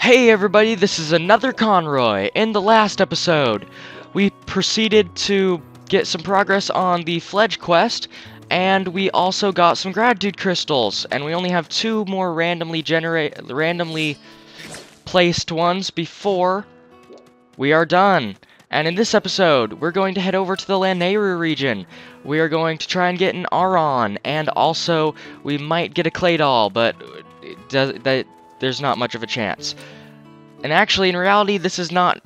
Hey everybody, this is another Conroy. In the last episode, we proceeded to get some progress on the Fledge quest, and we also got some Grad Dude crystals, and we only have two more randomly placed ones before we are done. And in this episode, we're going to head over to the Lanayru region. We are going to try and get an Aron, and also we might get a Claydol, but there's not much of a chance. And actually, in reality, this is not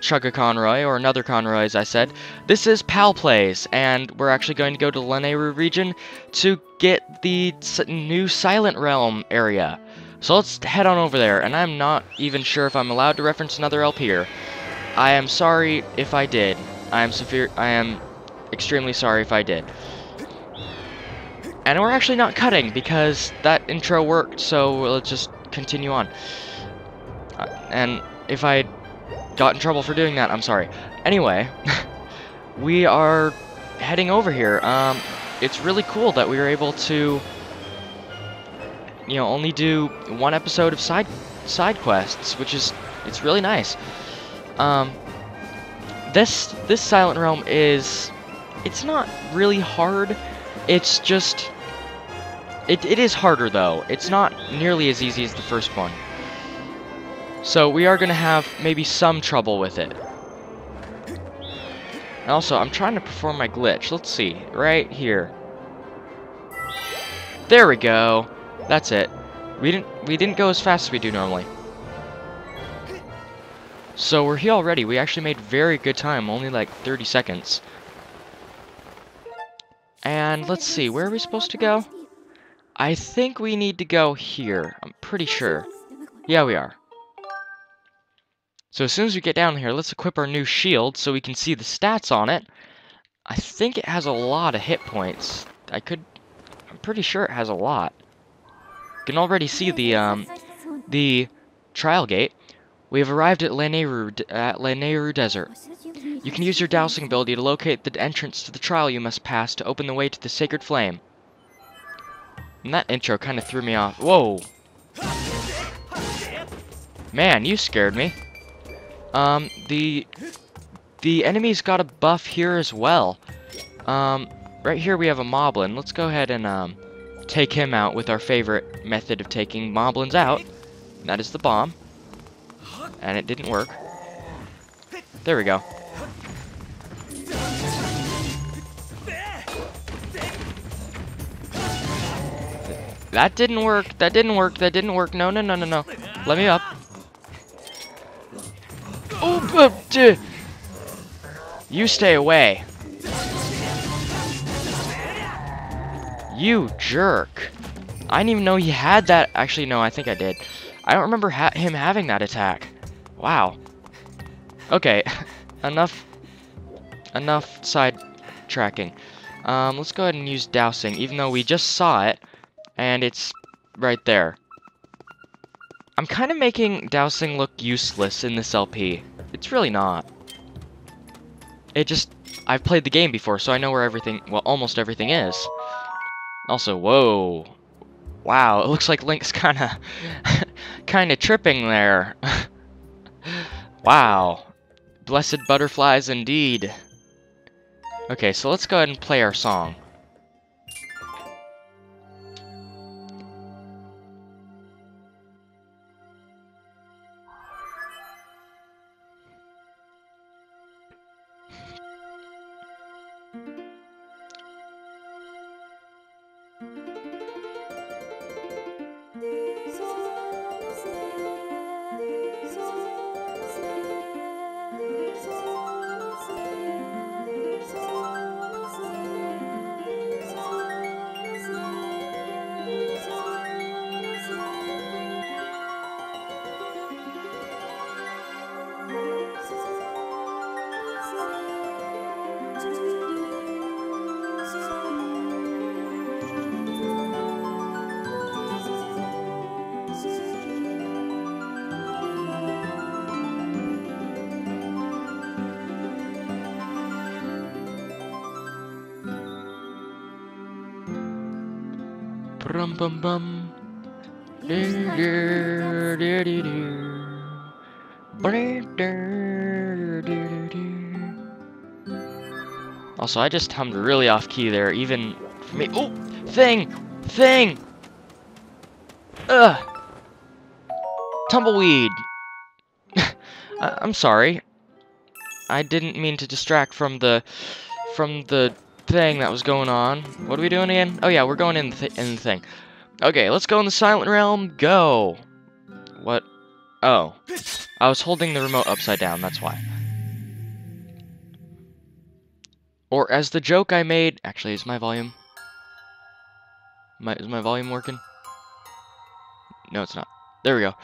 Chugga Conroy, or another Conroy, as I said. This is Pal Plays, and we're actually going to go to the Lanayru region to get the new Silent Realm area. So let's head on over there, and I'm not even sure if I'm allowed to reference another LP here. I am sorry if I did. I am extremely sorry if I did. And we're actually not cutting, because that intro worked, so let's just continue on. And if I got in trouble for doing that, I'm sorry. Anyway, we are heading over here. It's really cool that we were able to, you know, only do one episode of side quests, which is, it's really nice. This Silent Realm is, it's not really hard. It's just, it is harder though. It's not nearly as easy as the first one. So we are going to have maybe some trouble with it. And also, I'm trying to perform my glitch. Let's see. Right here. There we go. That's it. We didn't go as fast as we do normally. So we're here already. We actually made very good time. Only like 30 seconds. And let's see. Where are we supposed to go? I think we need to go here. I'm pretty sure. Yeah, we are. So as soon as we get down here, let's equip our new shield so we can see the stats on it. I think it has a lot of hit points. I'm pretty sure it has a lot. You can already see the trial gate. We have arrived at Lanayru Desert. You can use your dowsing ability to locate the entrance to the trial you must pass to open the way to the sacred flame. And that intro kind of threw me off. Whoa! Man, you scared me. The enemy's got a buff here as well. Right here we have a Moblin. Let's go ahead and, take him out with our favorite method of taking Moblins out. And that is the bomb. And it didn't work. There we go. That didn't work. That didn't work. That didn't work. No, no, no, no, no. Let me up. Oh, dude. You stay away. You jerk. I didn't even know he had that. Actually, no, I think I did. I don't remember him having that attack. Wow. Okay. Enough side tracking. Let's go ahead and use dowsing, even though we just saw it, and it's right there. I'm kind of making dowsing look useless in this LP. It's really not. It just, I've played the game before, so I know where everything, well, almost everything is. Also, whoa. Wow, it looks like Link's kind of tripping there. Wow. Blessed butterflies indeed. Okay, so let's go ahead and play our song. Bum bum bum. Also, I just hummed really off key there, even for me. Oh, thing. Ugh. Tumbleweed. I'm sorry. I didn't mean to distract from the thing that was going on. What are we doing again? Oh yeah, we're going in the thing. Okay, let's go in the Silent Realm. Go. What? Oh, I was holding the remote upside down. That's why. Or as the joke I made. Actually, is my volume? Is my volume working? No, it's not. There we go.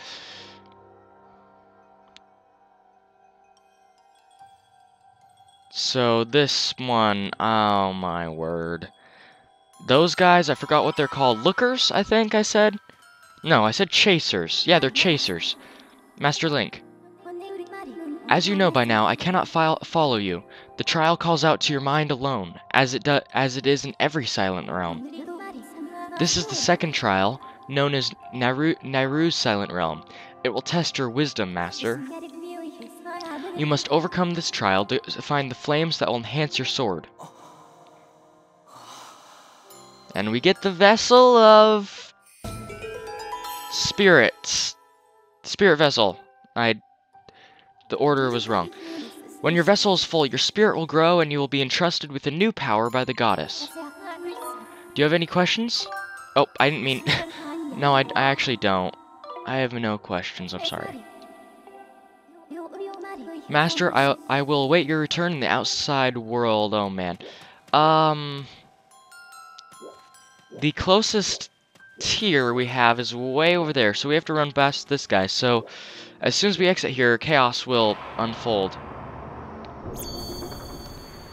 So this one, oh my word. Those guys, I forgot what they're called. Lookers, I think I said? No, I said chasers. Yeah, they're chasers. Master Link. As you know by now, I cannot follow you. The trial calls out to your mind alone, as it is in every Silent Realm. This is the second trial, known as Nairu's Silent Realm. It will test your wisdom, Master. You must overcome this trial to find the flames that will enhance your sword. And we get the vessel of... spirits. Spirit vessel. The order was wrong. When your vessel is full, your spirit will grow and you will be entrusted with a new power by the goddess. Do you have any questions? Oh, I didn't mean... No, I actually don't. I have no questions, I'm sorry. Master, I will await your return in the outside world. Oh, man. The closest tier we have is way over there, so we have to run past this guy. So, as soon as we exit here, chaos will unfold.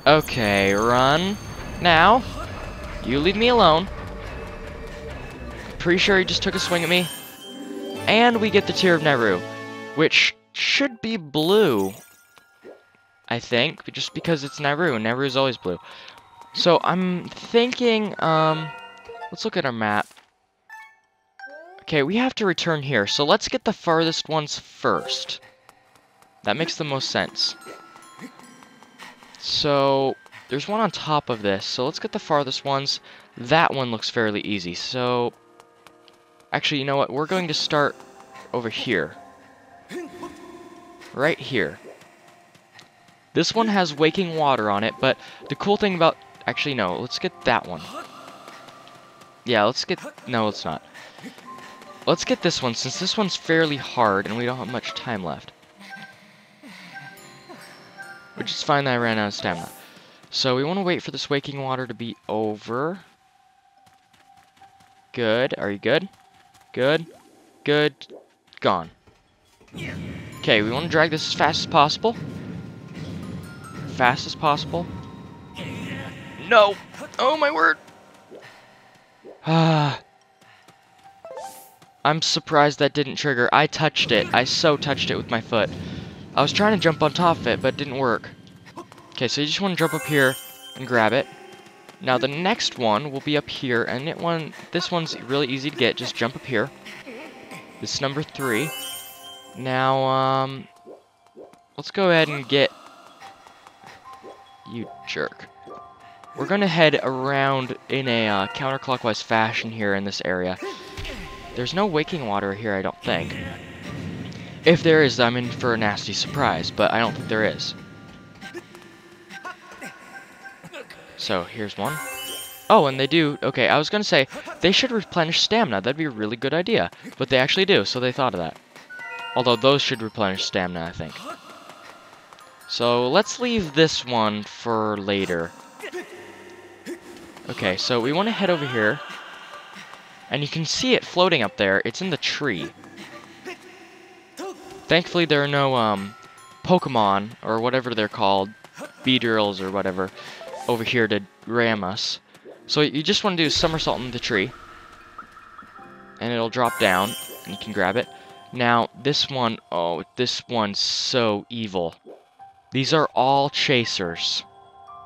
Okay, run. Now, you leave me alone. Pretty sure he just took a swing at me. And we get the tier of Nairu, which... should be blue, I think, but just because it's Nairu. Nairu's always blue. So I'm thinking, let's look at our map. Okay, we have to return here, so let's get the farthest ones first. That makes the most sense. So there's one on top of this, so let's get the farthest ones. That one looks fairly easy, so actually, you know what? We're going to start over here. Right here. This one has waking water on it, but the cool thing about... Actually, no, let's get that one. Yeah, let's get... No, let's not. Let's get this one, since this one's fairly hard, and we don't have much time left. Which is fine that I ran out of stamina. So we want to wait for this waking water to be over. Good. Are you good? Good. Good. Gone. Yeah. Okay, we want to drag this as fast as possible. Fast as possible. No! Oh my word! I'm surprised that didn't trigger. I touched it. I so touched it with my foot. I was trying to jump on top of it, but it didn't work. Okay, so you just want to jump up here and grab it. Now the next one will be up here, and this one's really easy to get. Just jump up here. This is number 3. Now, let's go ahead and get... You jerk. We're gonna head around in a counterclockwise fashion here in this area. There's no waking water here, I don't think. If there is, I'm in for a nasty surprise, but I don't think there is. So, here's one. Oh, and they do... Okay, I was gonna say, they should replenish stamina. That'd be a really good idea. But they actually do, so they thought of that. Although those should replenish stamina, I think. So let's leave this one for later. Okay, so we want to head over here. And you can see it floating up there. It's in the tree. Thankfully there are no Pokemon, or whatever they're called, beedrills or whatever, over here to ram us. So you just want to do a somersault in the tree. And it'll drop down, and you can grab it. Now, this one, oh, this one's so evil. These are all chasers.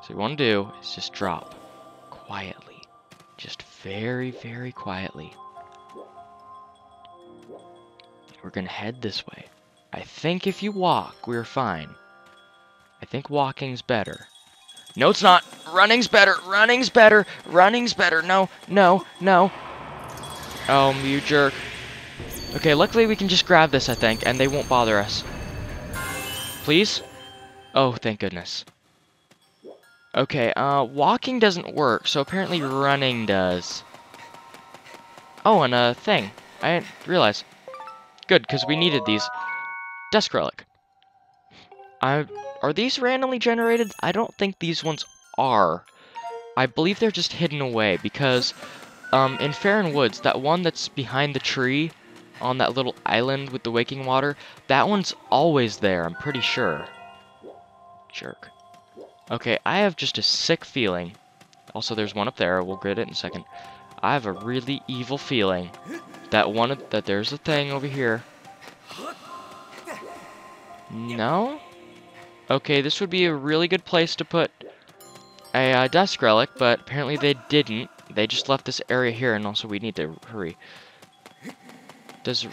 So what you want to do is just drop quietly. Just very, very quietly. We're going to head this way. I think if you walk, we're fine. I think walking's better. No, it's not. Running's better. Running's better. Running's better. No, no, no. Oh, you jerk. Okay, luckily we can just grab this, I think, and they won't bother us. Please? Oh, thank goodness. Okay, walking doesn't work, so apparently running does. Oh, and a thing. I didn't realize. Good, because we needed these. Dusk Relic. Are these randomly generated? I don't think these ones are. I believe they're just hidden away, because in Farron Woods, that one that's behind the tree on that little island with the waking water, that one's always there, I'm pretty sure. Jerk. Okay, I have just a sick feeling. Also, there's one up there. We'll get it in a second. I have a really evil feeling that there's a thing over here. No? Okay, this would be a really good place to put a Dusk Relic, but apparently they didn't. They just left this area here, and also we need to hurry. Does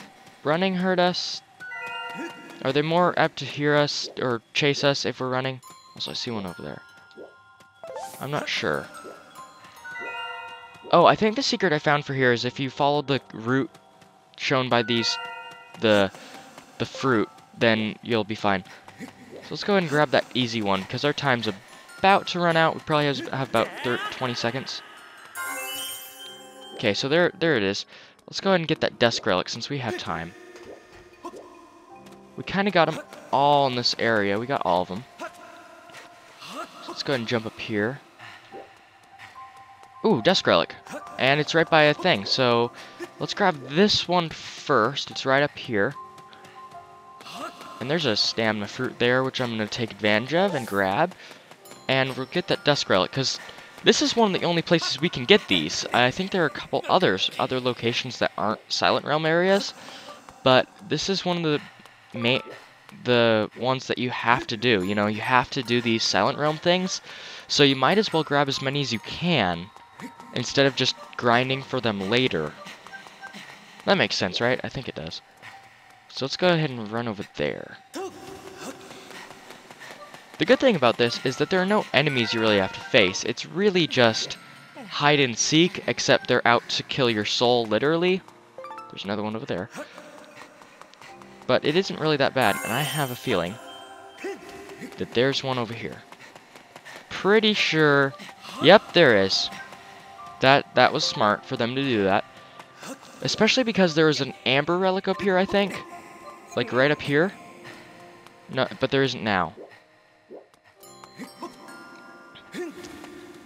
running hurt us? Are they more apt to hear us or chase us if we're running? Also, I see one over there. I'm not sure. Oh, I think the secret I found for here is if you follow the route shown by these, the fruit, then you'll be fine. So let's go ahead and grab that easy one, because our time's about to run out. We probably have about 20 seconds. Okay, so there it is. Let's go ahead and get that Dusk Relic since we have time. We kind of got them all in this area. We got all of them. So let's go ahead and jump up here. Ooh, Dusk Relic. And it's right by a thing. So let's grab this one first. It's right up here. And there's a stamina fruit there, which I'm going to take advantage of and grab. And we'll get that Dusk Relic, because this is one of the only places we can get these. I think there are a couple other locations that aren't Silent Realm areas, but this is one of the ones that you have to do. You know, you have to do these Silent Realm things, so you might as well grab as many as you can instead of just grinding for them later. That makes sense, right? I think it does. So let's go ahead and run over there. The good thing about this is that there are no enemies you really have to face. It's really just hide and seek, except they're out to kill your soul, literally. There's another one over there. But it isn't really that bad, and I have a feeling that there's one over here. Pretty sure. Yep, there is. That was smart for them to do that. Especially because there was an amber relic up here, I think. Like, right up here. No, but there isn't now.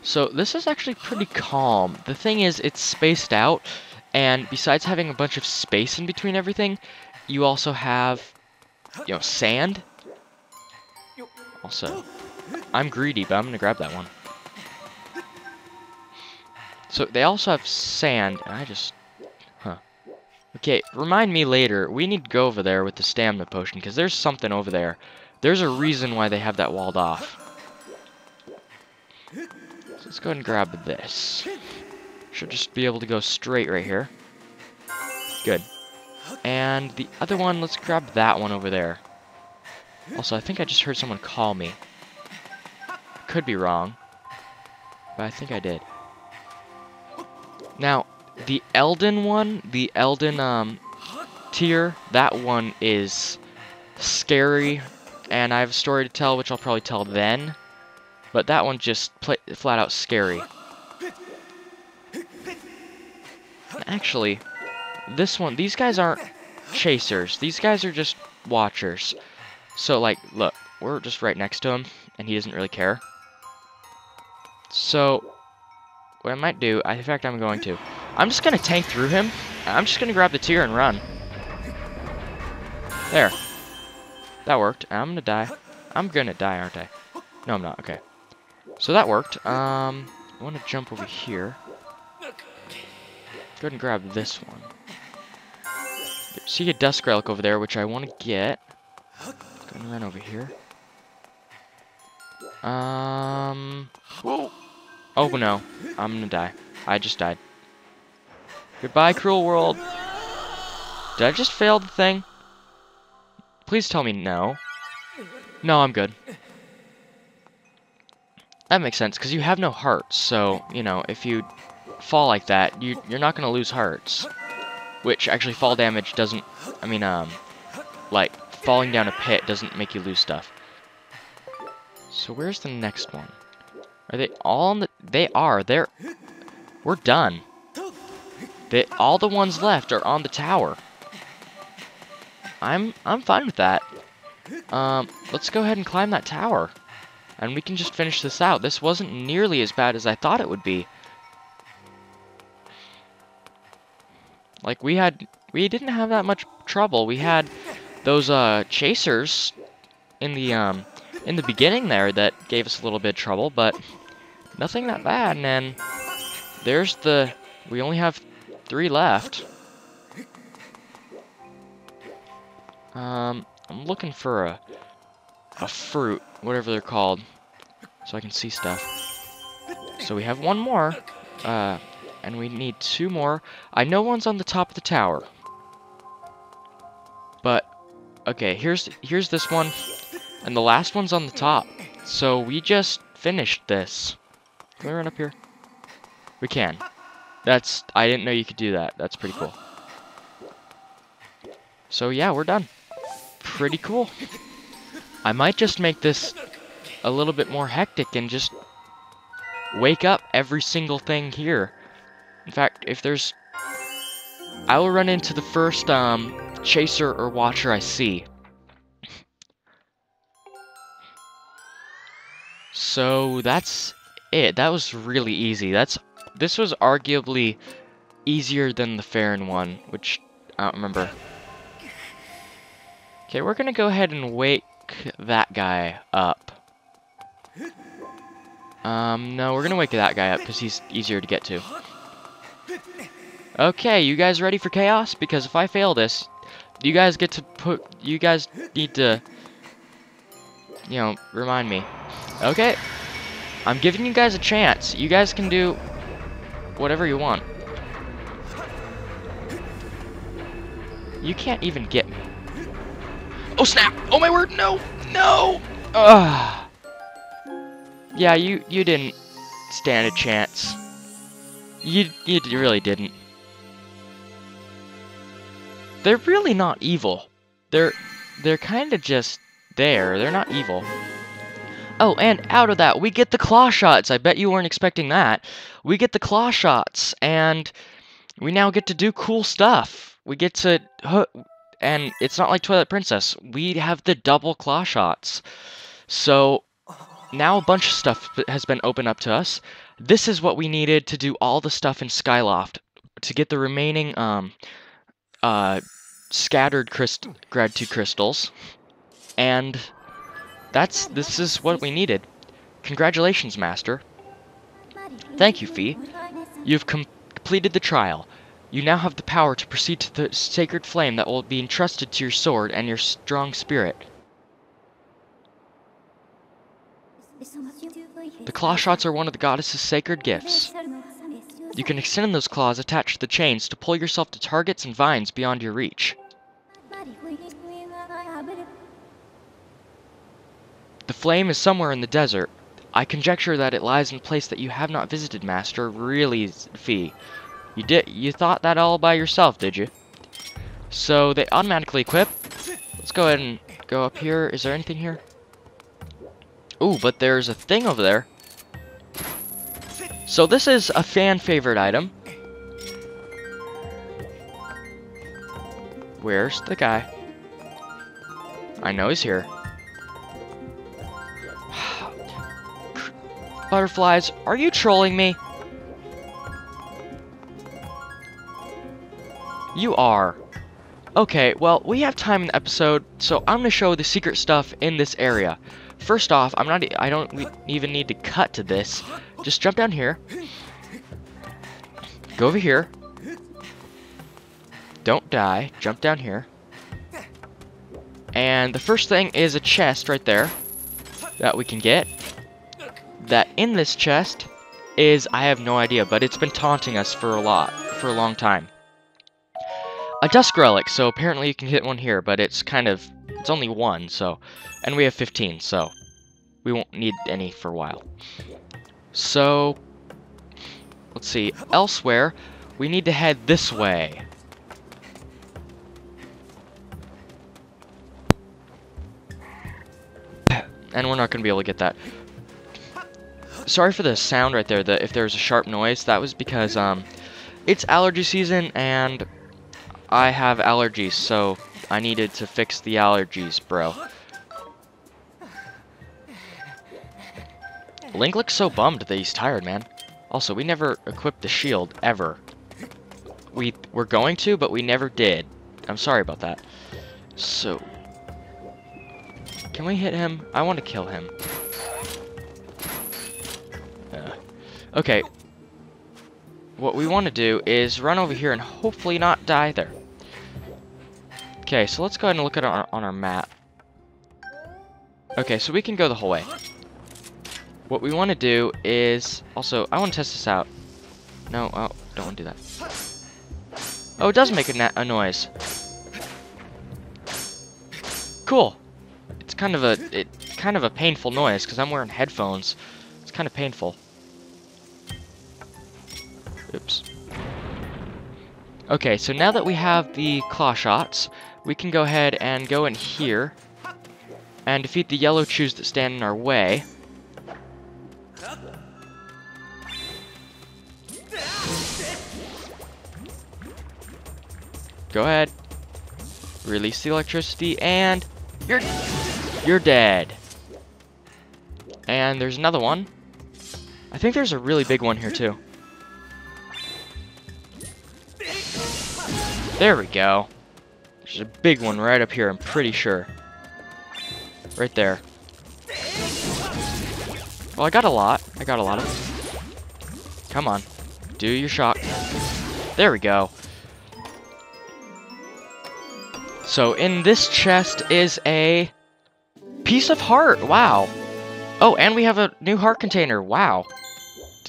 So this is actually pretty calm. The thing is, it's spaced out, and besides having a bunch of space in between everything, you also have, you know, sand. Also, I'm greedy, but I'm gonna grab that one. So they also have sand, and I just, huh. Okay, remind me later, we need to go over there with the stamina potion, because there's something over there. There's a reason why they have that walled off. Let's go ahead and grab this. Should just be able to go straight right here. Good. And the other one, let's grab that one over there. Also, I think I just heard someone call me. Could be wrong, but I think I did. Now, the Elden one, the Elden tier, that one is scary, and I have a story to tell, which I'll probably tell then. But that one just flat out scary. Actually, this one, these guys aren't chasers. These guys are just watchers. So, like, look, we're just right next to him, and he doesn't really care. So, what I might do, in fact, I'm just going to tank through him. I'm just going to grab the tier and run. There. That worked. I'm going to die. I'm going to die, aren't I? No, I'm not. Okay. So that worked. I want to jump over here. Go ahead and grab this one. See a Dusk Relic over there, which I want to get. Go ahead and run over here. Whoa. Oh, no. I'm going to die. I just died. Goodbye, cruel world. Did I just fail the thing? Please tell me no. No, I'm good. That makes sense, because you have no hearts, so, you know, if you fall like that, you're not going to lose hearts. Which, actually, fall damage doesn't... I mean, like, falling down a pit doesn't make you lose stuff. So where's the next one? Are they all on the... They are. They're... We're done. All the ones left are on the tower. I'm fine with that. Let's go ahead and climb that tower. And we can just finish this out. This wasn't nearly as bad as I thought it would be. Like, we didn't have that much trouble. We had those, chasers in the beginning there that gave us a little bit of trouble, but nothing that bad. And then there's the, we only have 3 left. I'm looking for a fruit, whatever they're called, so I can see stuff. So we have 1 more, and we need 2 more. I know one's on the top of the tower, but okay, here's this one, and the last one's on the top. So we just finished this. Can we run up here? We can. That's, I didn't know you could do that. That's pretty cool. So yeah, we're done. Pretty cool. I might just make this a little bit more hectic and just wake up every single thing here. In fact, if there's... I will run into the first chaser or watcher I see. So that's it. That was really easy. This was arguably easier than the Farron one, which I don't remember. Okay, we're gonna go ahead and wait that guy up. No, we're gonna wake that guy up because he's easier to get to. Okay, you guys ready for chaos? Because if I fail this, you guys get to put... You guys need to... You know, remind me. Okay. I'm giving you guys a chance. You guys can do whatever you want. You can't even get me. Oh, snap! Oh, my word! No! No! Ugh. Yeah, you didn't stand a chance. You really didn't. They're really not evil. They're kind of just there. They're not evil. Oh, and out of that, we get the claw shots. I bet you weren't expecting that. We get the claw shots, and we now get to do cool stuff. We get to... And it's not like Twilight Princess. We have the double claw shots. So now a bunch of stuff has been opened up to us. This is what we needed to do all the stuff in Skyloft to get the remaining scattered Grad 2 crystals. And this is what we needed. Congratulations, Master. Thank you, Fee. You've completed the trial. You now have the power to proceed to the sacred flame that will be entrusted to your sword and your strong spirit. The claw shots are one of the goddess's sacred gifts. You can extend those claws attached to the chains to pull yourself to targets and vines beyond your reach. The flame is somewhere in the desert. I conjecture that it lies in a place that you have not visited, Master. Really, Fee. You thought that all by yourself, did you? So they automatically equip. Let's go ahead and go up here. Is there anything here? Ooh, but there's a thing over there. So this is a fan favorite item. Where's the guy? I know he's here. Butterflies, are you trolling me? You are. Okay, well, we have time in the episode, so I'm going to show the secret stuff in this area. First off, I don't even need to cut to this. Just jump down here. Go over here. Don't die. Jump down here. And the first thing is a chest right there that we can get. That in this chest is, I have no idea, but it's been taunting us for a long time. A Dusk Relic, so apparently you can hit one here, but it's only one, so, and we have 15, so we won't need any for a while. So, let's see, elsewhere, we need to head this way. And we're not going to be able to get that. Sorry for the sound right there, if there's a sharp noise, that was because, it's allergy season, and I have allergies, so I needed to fix the allergies, bro. Link looks so bummed that he's tired, man. Also, we never equipped the shield, ever. We were going to, but we never did. I'm sorry about that. So, can we hit him? I want to kill him. Okay. What we want to do is run over here and hopefully not die there. Okay, so let's go ahead and look at on our map. Okay, so we can go the whole way. What we want to do is... Also, I want to test this out. No, oh, don't want to do that. Oh, it does make a noise. Cool. It's kind of a painful noise because I'm wearing headphones. It's kind of painful. Oops. Okay, so now that we have the claw shots, we can go ahead and go in here and defeat the yellow chews that stand in our way. Go ahead. Release the electricity and you're dead. And there's another one. I think there's a really big one here too. There we go. There's a big one right up here, I'm pretty sure. Right there. Well, I got a lot of... Come on. Do your shot. There we go. So, in this chest is a... piece of heart! Wow! Oh, and we have a new heart container. Wow.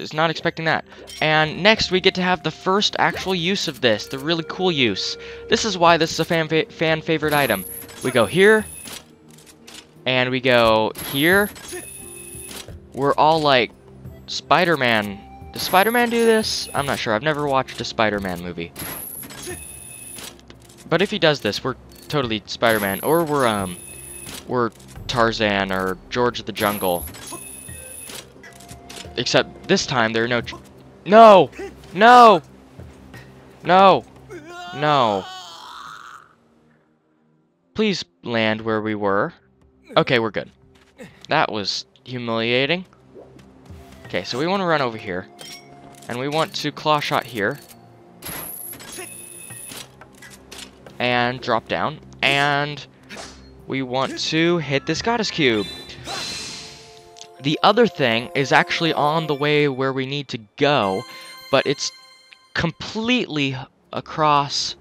Is not expecting that. And next we get to have the first actual use of this, the really cool use. This is why this is a fan favorite item. We go here, and we go here. We're all like, Spider-Man. Does Spider-Man do this? I'm not sure. I've never watched a Spider-Man movie. But if he does this, we're totally Spider-Man, or we're Tarzan or George of the Jungle. Except this time there are no No! Please land where we were. Okay, we're good. That was humiliating. Okay, so we want to run over here. And we want to claw shot here. And drop down. And we want to hit this goddess cube. The other thing is actually on the way where we need to go, but it's completely across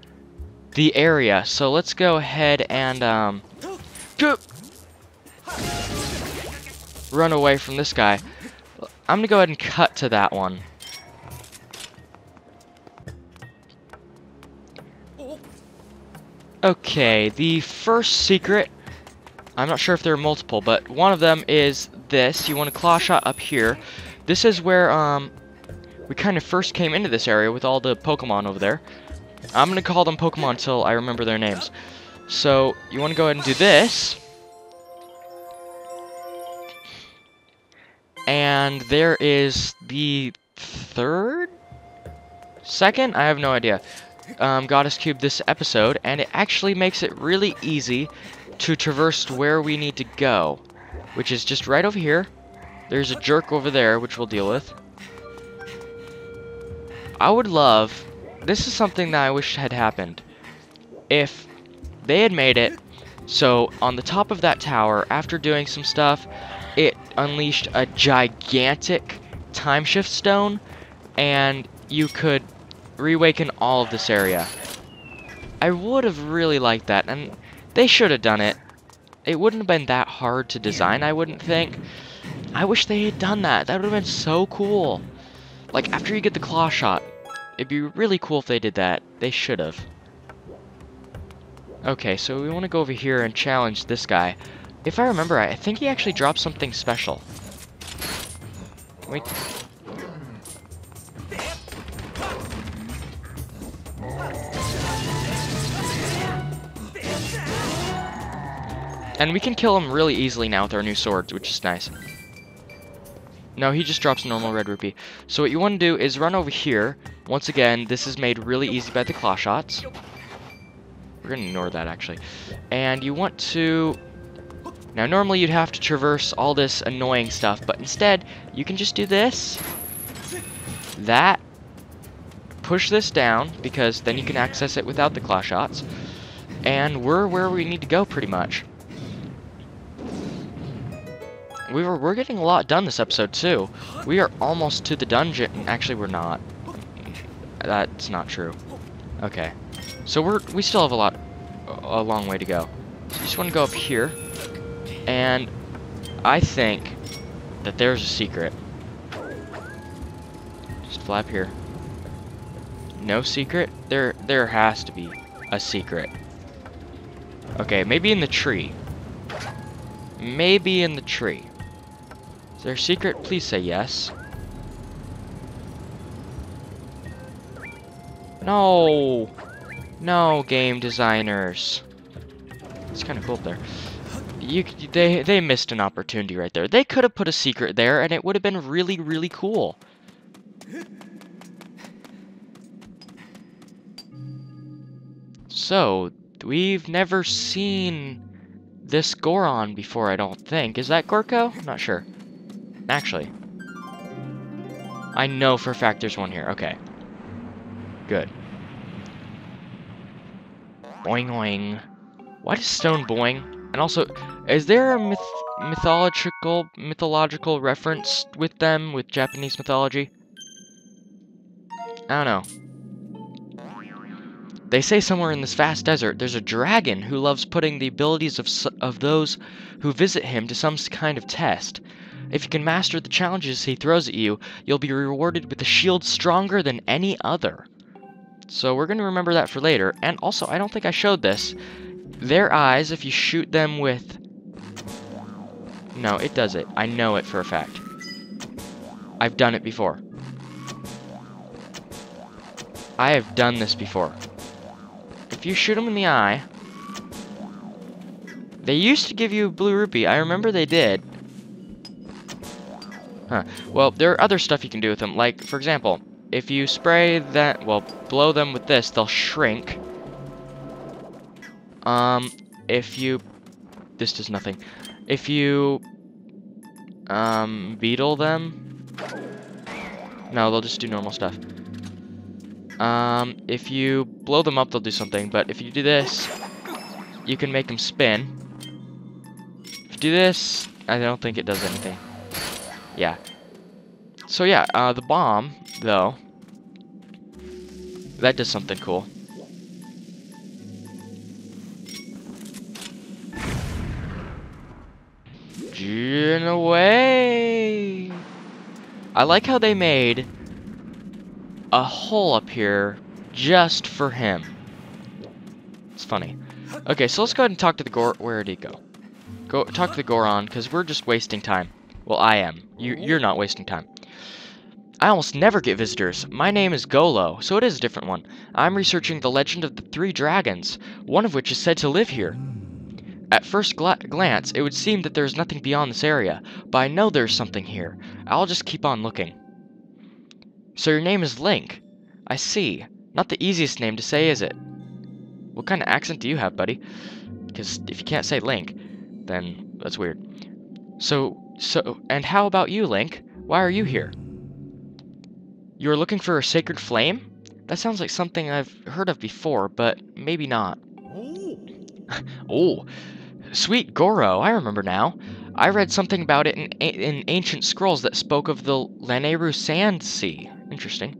the area. So let's go ahead and run away from this guy. I'm gonna go ahead and cut to that one. Okay, the first secret, I'm not sure if there are multiple, but one of them is this. You want a claw shot up here. This is where we kind of first came into this area with all the Pokemon over there. I'm going to call them Pokemon until I remember their names. So you want to go ahead and do this. And there is the second? I have no idea. Goddess Cube this episode, and it actually makes it really easy to traverse where we need to go, which is just right over here. There's a jerk over there, which we'll deal with. I would love... This is something that I wish had happened. If they had made it, so on the top of that tower, after doing some stuff, it unleashed a gigantic time shift stone, and you could reawaken all of this area. I would have really liked that, and they should have done it. It wouldn't have been that hard to design, I wouldn't think. I wish they had done that. That would have been so cool. Like, after you get the claw shot, it'd be really cool if they did that. They should have. Okay, so we want to go over here and challenge this guy. If I remember, I think he actually dropped something special. Wait. And we can kill him really easily now with our new swords, which is nice. No, he just drops normal red rupee. So what you want to do is run over here. Once again, this is made really easy by the claw shots. We're going to ignore that, actually. And you want to... Now, normally you'd have to traverse all this annoying stuff, but instead, you can just do this. That. Push this down, because then you can access it without the claw shots. And we're where we need to go, pretty much. We're getting a lot done this episode, too. We are almost to the dungeon. Actually, we're not. That's not true. Okay. So we still have a long way to go. So you just want to go up here. And I think that there's a secret. Just fly up here. No secret? There has to be a secret. Okay, maybe in the tree. Maybe in the tree. Is there a secret? Please say yes. No! No, game designers. It's kind of cool up there. They missed an opportunity right there. They could have put a secret there, and it would have been really, really cool. So, we've never seen... this Goron before, I don't think. Is that Gorko? I'm not sure. Actually, I know for a fact there's one here. Okay. Good. Boing oing. Why does stone boing? And also, is there a mythological reference with them, with Japanese mythology? I don't know. They say somewhere in this vast desert, there's a dragon who loves putting the abilities of those who visit him to some kind of test. If you can master the challenges he throws at you, you'll be rewarded with a shield stronger than any other. So we're going to remember that for later. And also, I don't think I showed this. Their eyes, if you shoot them with... No, it does it. I know it for a fact. I've done it before. I have done this before. If you shoot them in the eye, they used to give you a blue rupee. I remember they did. Huh. Well, there are other stuff you can do with them. Like, for example, if you spray that, well, blow them with this, they'll shrink. This does nothing. If you, beetle them, no, they'll just do normal stuff. If you blow them up, they'll do something, but if you do this, you can make them spin. If you do this, I don't think it does anything. Yeah. So yeah, the bomb, though, that does something cool. Gin away! I like how they made a hole up here just for him. It's funny. Okay, so let's go ahead and talk to the Goron. Where did he go? Go talk to the Goron, because we're just wasting time. Well, I am. You're not wasting time. I almost never get visitors. My name is Golo, so it is a different one. I'm researching the legend of the three dragons, one of which is said to live here. At first glance, it would seem that there's nothing beyond this area, but I know there's something here. I'll just keep on looking. So your name is Link. I see. Not the easiest name to say, is it? What kind of accent do you have, buddy? Because if you can't say Link, then that's weird. So, and how about you, Link? Why are you here? You're looking for a sacred flame? That sounds like something I've heard of before, but maybe not. Oh, sweet Goro, I remember now. I read something about it in ancient scrolls that spoke of the Lanayru Sand Sea. Interesting.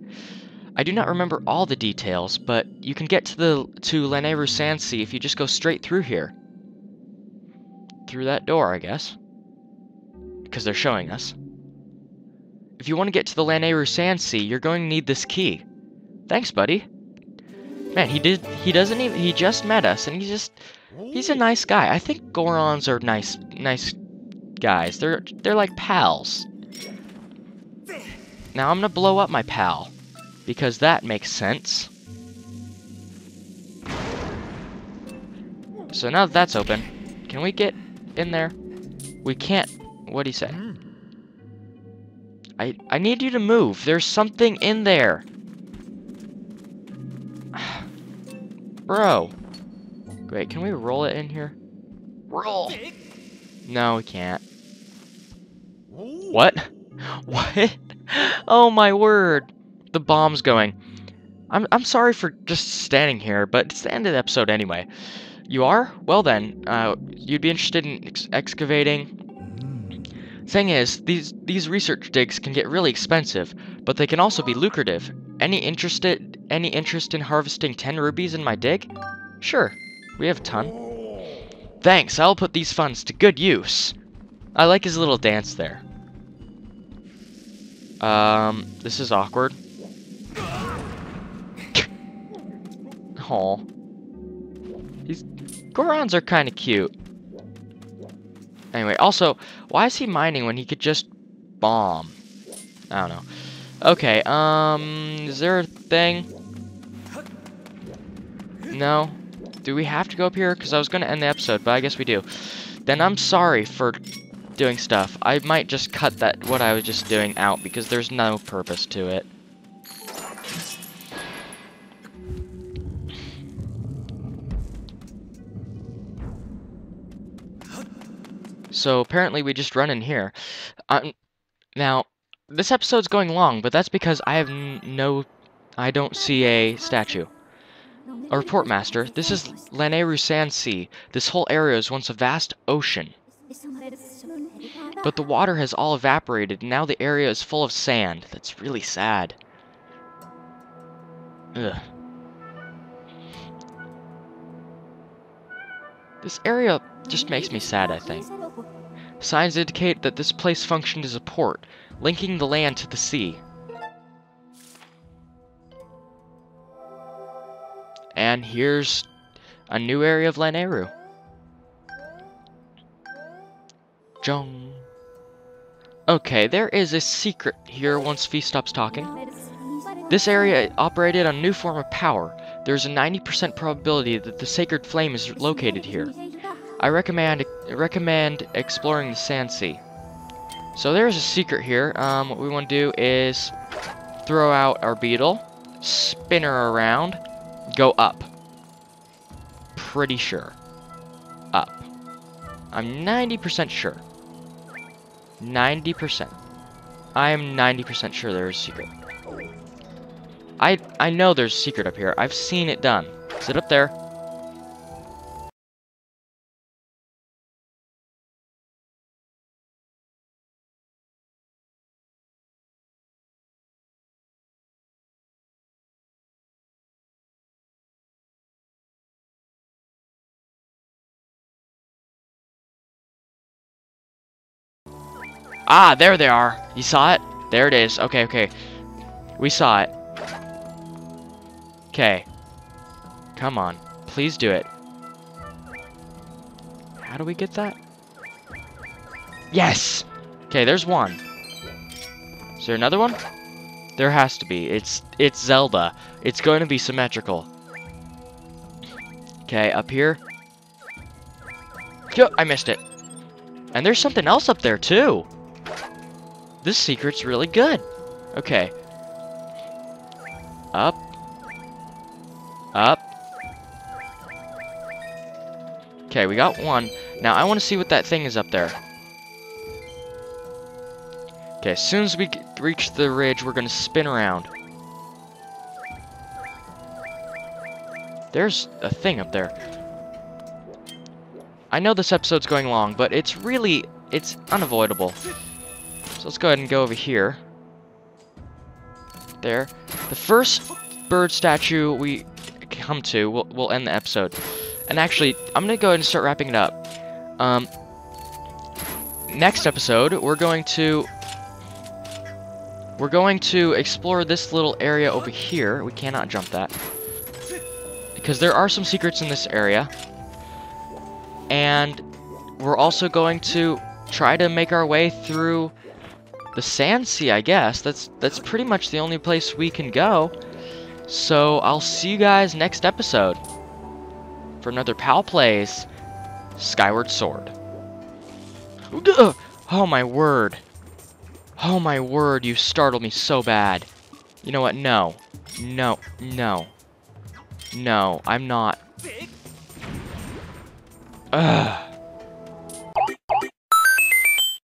I do not remember all the details, but you can get to Lanayru Sand Sea if you just go straight through here. Through that door, I guess. Because they're showing us. If you want to get to the Lanayru Sand Sea, you're going to need this key. Thanks, buddy. Man, he just met us, and he's a nice guy. I think Gorons are nice guys. They're like pals. Now I'm gonna blow up my pal, because that makes sense. So now that that's open, can we get in there? We can't. What'd he say? I need you to move. There's something in there. Bro. Great, can we roll it in here? Roll! No, we can't. What? What? Oh my word. The bomb's going. I'm sorry for just standing here, but it's the end of the episode anyway. You are? Well then, you'd be interested in excavating. Thing is, these research digs can get really expensive, but they can also be lucrative. Any interest in harvesting 10 rubies in my dig? Sure, we have a ton. Thanks, I'll put these funds to good use. I like his little dance there. This is awkward. Aw. These Gorons are kind of cute. Anyway, also, why is he mining when he could just bomb? I don't know. Okay, is there a thing? No? Do we have to go up here? Because I was going to end the episode, but I guess we do. Then I'm sorry for doing stuff. I might just cut that, what I was just doing, out, because there's no purpose to it. So apparently we just run in here. Now, this episode's going long, but that's because I have I don't see a statue. A report, Master. This is Lanayru Sand Sea. This whole area was once a vast ocean. But the water has all evaporated, and now the area is full of sand. That's really sad. Ugh. This area just makes me sad, I think. Signs indicate that this place functioned as a port, linking the land to the sea. And here's a new area of Lanayru. Jong. Okay, there is a secret here once V stops talking. This area operated on a new form of power. There's a 90% probability that the sacred flame is located here. I recommend exploring the Sand Sea. So there's a secret here. What we want to do is throw out our beetle, spin her around, go up. Pretty sure. Up. I'm 90% sure. 90%. I am 90% sure there is a secret. I know there's a secret up here. I've seen it done. Is it up there? Ah, there they are. You saw it? There it is. Okay, okay. We saw it. Okay. Come on. Please do it. How do we get that? Yes! Okay, there's one. Is there another one? There has to be. It's Zelda. It's going to be symmetrical. Okay, up here. I missed it. And there's something else up there, too. This secret's really good. Okay. Up. Up. Okay, we got one. Now, I want to see what that thing is up there. Okay, as soon as we reach the ridge, we're going to spin around. There's a thing up there. I know this episode's going long, but it's really, it's unavoidable. So let's go ahead and go over here. There. The first bird statue we come to, we'll end the episode. And actually, I'm gonna go ahead and start wrapping it up. Next episode, we're going to explore this little area over here. We cannot jump that. because there are some secrets in this area. And we're also going to try to make our way through the Sand Sea, I guess. That's pretty much the only place we can go. So I'll see you guys next episode for another Pal Plays Skyward Sword. Oh my word. Oh my word, you startled me so bad. You know what? No. No. No. No, I'm not. Ugh.